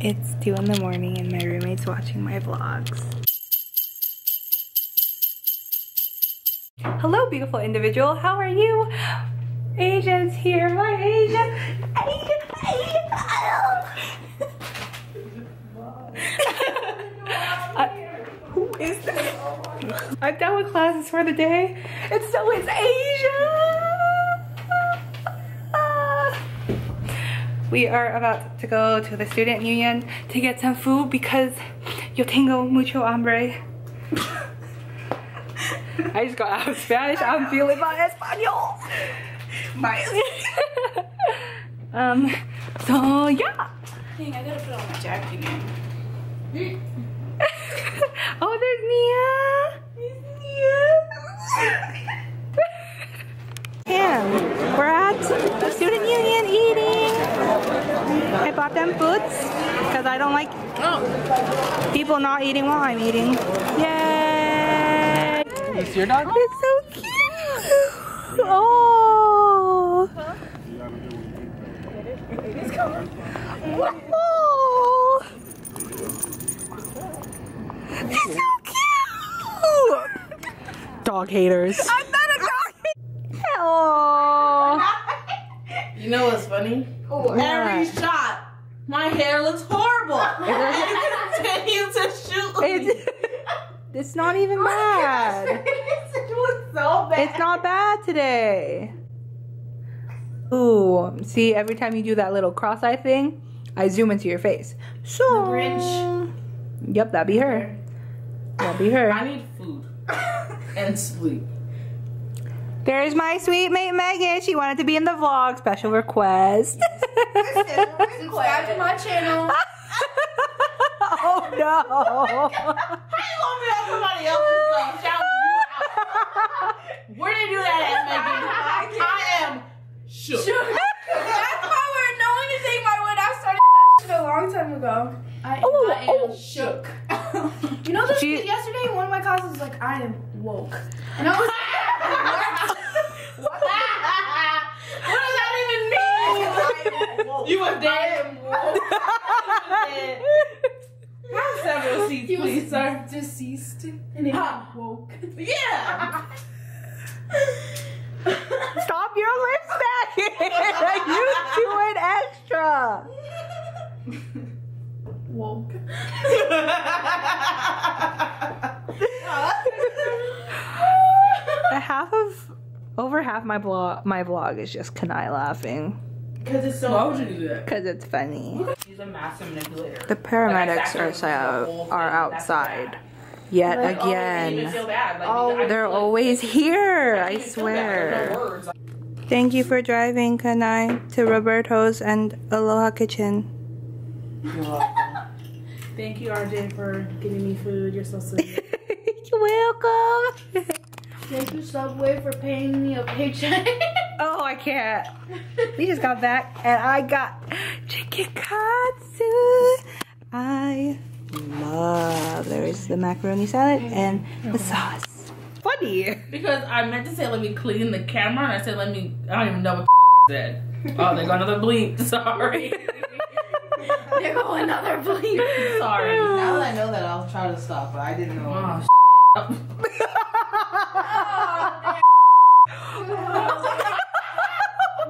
It's 2 in the morning and my roommate's watching my vlogs. Hello, beautiful individual. How are you? Asia's here. My Asia. Who is that? I'm done with classes for the day. And so is Asia. We are about to go to the student union to get some food because yo tengo mucho hambre. I just got out of Spanish. I'm feeling my Espanol. So yeah. Dang, I gotta put on my jacket again. Oh, there's Nia. There's Nia. And we're at the student union eating. I bought them foods because I don't like people not eating while I'm eating. Yay! Yes, you're not. It's so cute. Oh. Oh. It's so cute. Dog haters. I'm not a dog hater. Oh. You know what's funny? Oh, every shot, my hair looks horrible. It continues to shoot. It's not even bad. So bad. It's not bad today. Ooh, see, every time you do that little cross-eye thing, I zoom into your face. So Grinch. Yep, that'd be her. That'd be her. I need food and sleep. There's my sweet mate Megan. She wanted to be in the vlog. Special request. Subscribe to my channel. Oh no! Somebody else's vlog. Where did you do that at, Megan? I am shook. That's my word. No one can take my word. I started that shit a long time ago. I am shook. You know this kid yesterday? One of my cousins was like, I am woke. And I was like, what? What does that even mean? I am woke. You were dead. I am woke. Have several seats, please, sir. Deceased and it woke. Yeah. Stop your lips back here. You doing extra. Woke. over half my vlog is just Kanai laughing. Because it's so. Why would you do that? Because it's funny. He's a massive manipulator. The paramedics are outside. Yet like, again, oh, like, they're always here. I swear. Thank you for driving, Kanai, to Roberto's and Aloha Kitchen. You're welcome. Thank you, RJ, for giving me food. You're so sweet. You're welcome. Thank you, Subway, for paying me a paycheck. Oh, I can't. We just got back, and I got chicken katsu. I love. There is the macaroni salad and the sauce. Funny. Because I meant to say let me clean the camera and I said let me, I don't even know what the said. Oh, they got another bleep. Sorry. They got another bleep. Sorry. Now that I know that, I'll try to stop, but I didn't know. Oh, shit.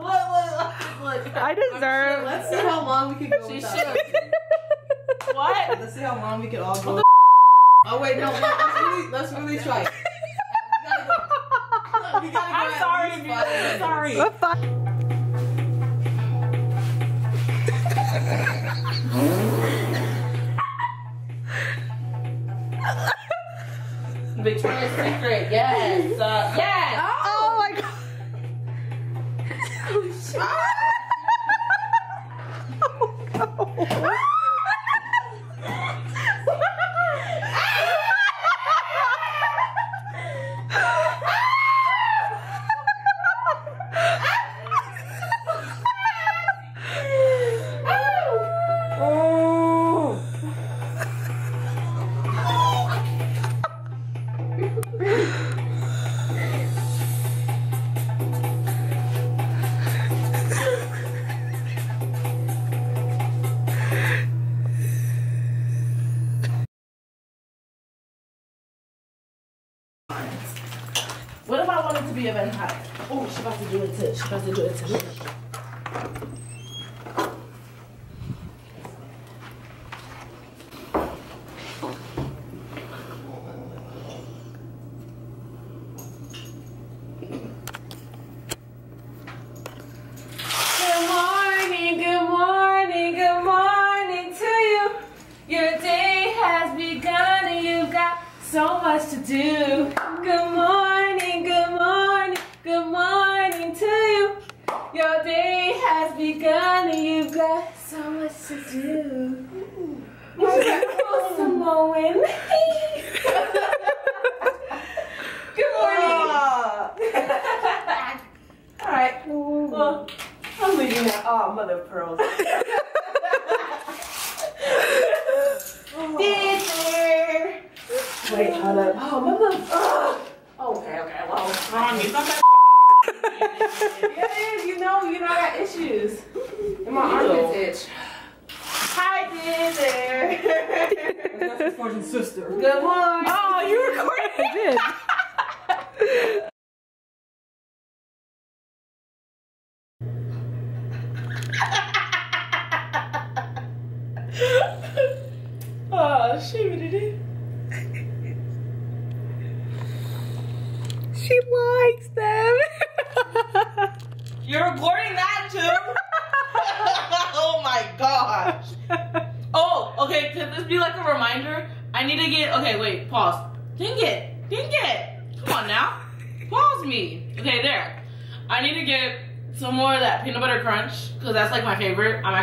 Look, I deserve. Let's see how long we can go with that. What? Let's see how long we can all go. Oh wait, no, let's really try. We gotta go I'm sorry, I'm sorry. What fuck? Victoria's Secret, yes, yes. Oh my god. Oh shit. Oh, What if I want it to be even hotter? Oh, she's about to do it too. She's about to do it too.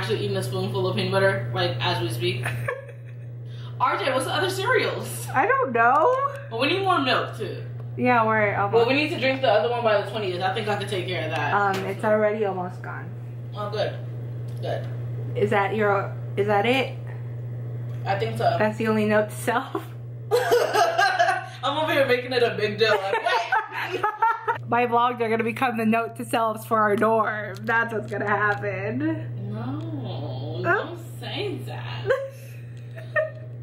Eating a spoonful of peanut butter, like as we speak. RJ, what's the other cereals? I don't know. But we need more milk too. Yeah, we're almost. Well, we need to drink the other one by the 20th. I think I can take care of that. It's already almost gone. Oh, good, good. Is that your? Is that it? I think so. That's the only note to self. I'm over here making it a big deal. Like, my vlogs are gonna become the note to selves for our dorm. That's what's gonna happen. No, don't say that.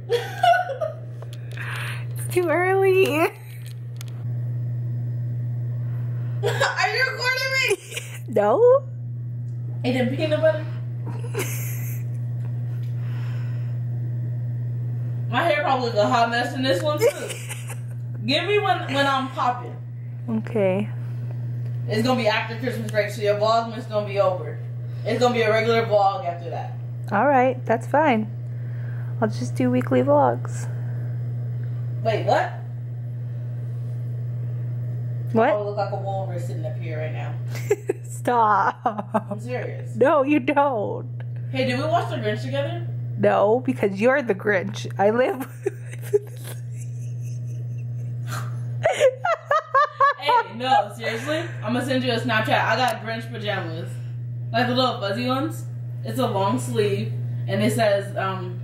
It's too early. Are you recording me? No. And then peanut butter? My hair probably looks a hot mess in this one too. Give me when I'm popping. Okay. It's gonna be after Christmas break, so your vlogmas gonna be over. It's gonna be a regular vlog after that. Alright, that's fine. I'll just do weekly vlogs. Wait, what? What? I look like a walrus sitting up here right now. Stop. I'm serious. No, you don't. Hey, did we watch The Grinch together? No, because you're the Grinch. I live. Hey, no, seriously? I'm gonna send you a Snapchat. I got Grinch pajamas. Like the little fuzzy ones. It's a long sleeve and it says something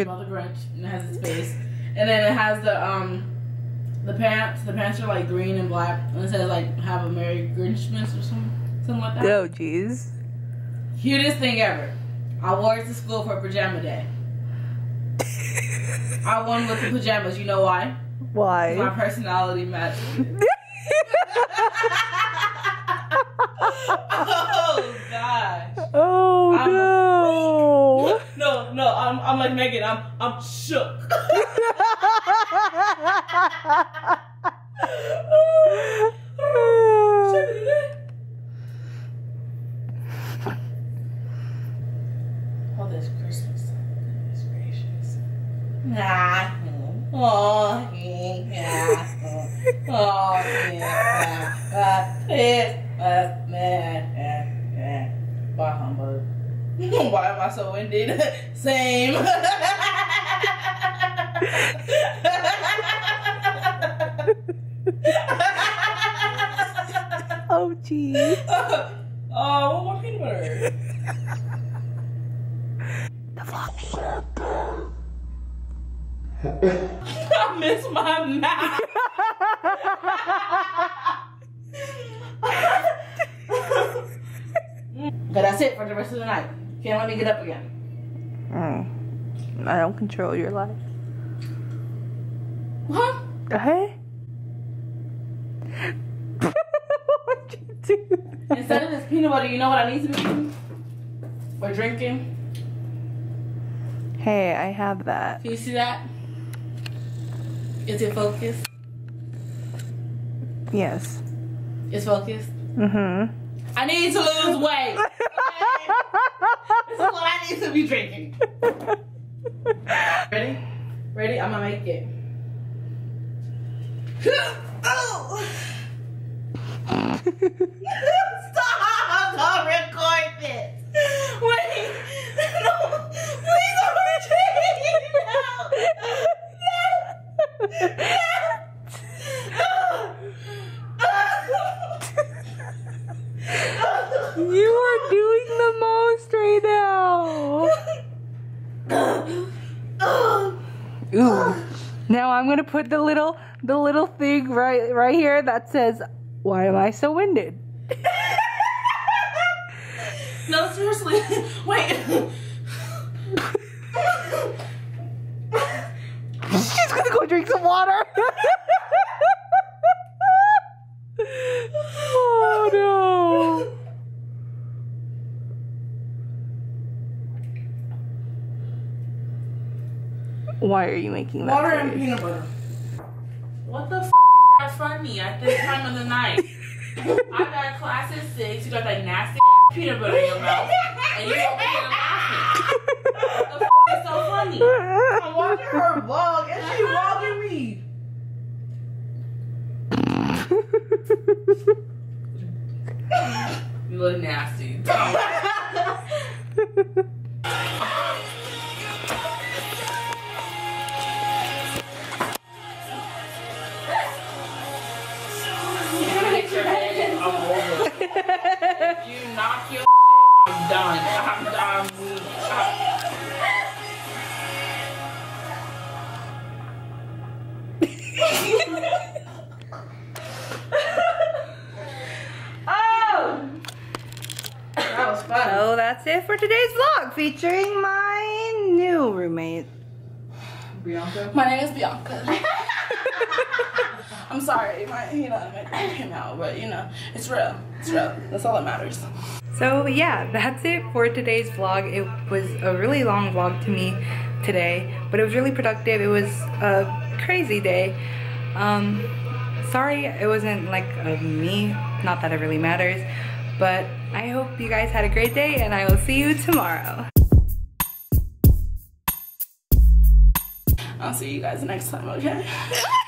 about the Grinch and it has its face. And then it has the pants. The pants are like green and black and it says like have a Merry Grinchmas or something like that. Oh jeez. Cutest thing ever. I wore it to school for pajama day. I won with the pajamas, you know why? Why? My personality matched. Oh gosh. Oh no. No, I'm like Megan, I'm shook. Oh, this Christmas. Goodness gracious. Nah. Oh yeah. Oh yeah. Man. Bye, humbug. Why am I so winded? Same. Oh, geez. Oh, one more peanut butter. The vlog. I miss my mouth. But that's it for the rest of the night. Can't let me get up again. I don't control your life. What? Hey? What'd you do? Instead of this peanut butter, you know what I need to be eating? Or drinking? Hey, I have that. Can you see that? Is it focused? Yes. It's focused? Mm-hmm. I need to lose weight. Okay? This is what I need to be drinking. Ready? Ready? I'm gonna make it. Oh. Stop! Don't record this. Wait. No. Please don't record it. No. No. No. You are doing the most right now. Ooh. Now I'm gonna put the little thing right here that says, "Why am I so winded?" No, seriously. Wait. She's gonna go drink some water. Oh no. Why are you making that? Water and peanut butter. What the f is that funny at this time of the night? I got class at 6, you got that nasty ass peanut butter in your mouth, and you're over here laughing. What the f is so funny? I'm watching her vlog, and she's vlogging me. You look nasty. If you knock your shit, I'm done. I'm done. Oh! That was fun. So that's it for today's vlog featuring my new roommate. Bianca? My name is Bianca. I'm sorry, it came out, but you know, it's real. It's real. That's all that matters. So yeah, that's it for today's vlog. It was a really long vlog to me today, but it was really productive. It was a crazy day. Sorry, it wasn't like of me. Not that it really matters, but I hope you guys had a great day, and I will see you tomorrow. I'll see you guys next time, okay?